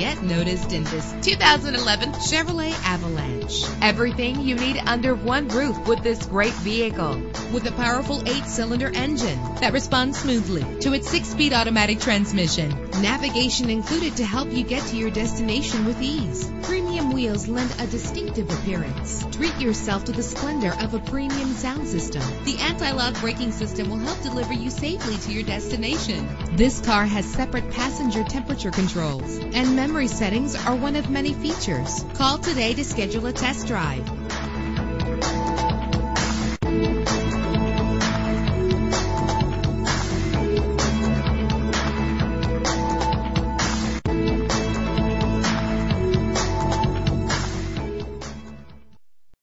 get noticed in this 2011 Chevrolet Avalanche. Everything you need under one roof with this great vehicle. With a powerful 8-cylinder engine that responds smoothly to its 6-speed automatic transmission. Navigation included to help you get to your destination with ease. Premium wheels lend a distinctive appearance. Treat yourself to the splendor of a premium sound system. The anti-lock braking system will help deliver you safely to your destination. This car has separate passenger temperature controls, and memory settings are one of many features. Call today to schedule a test drive.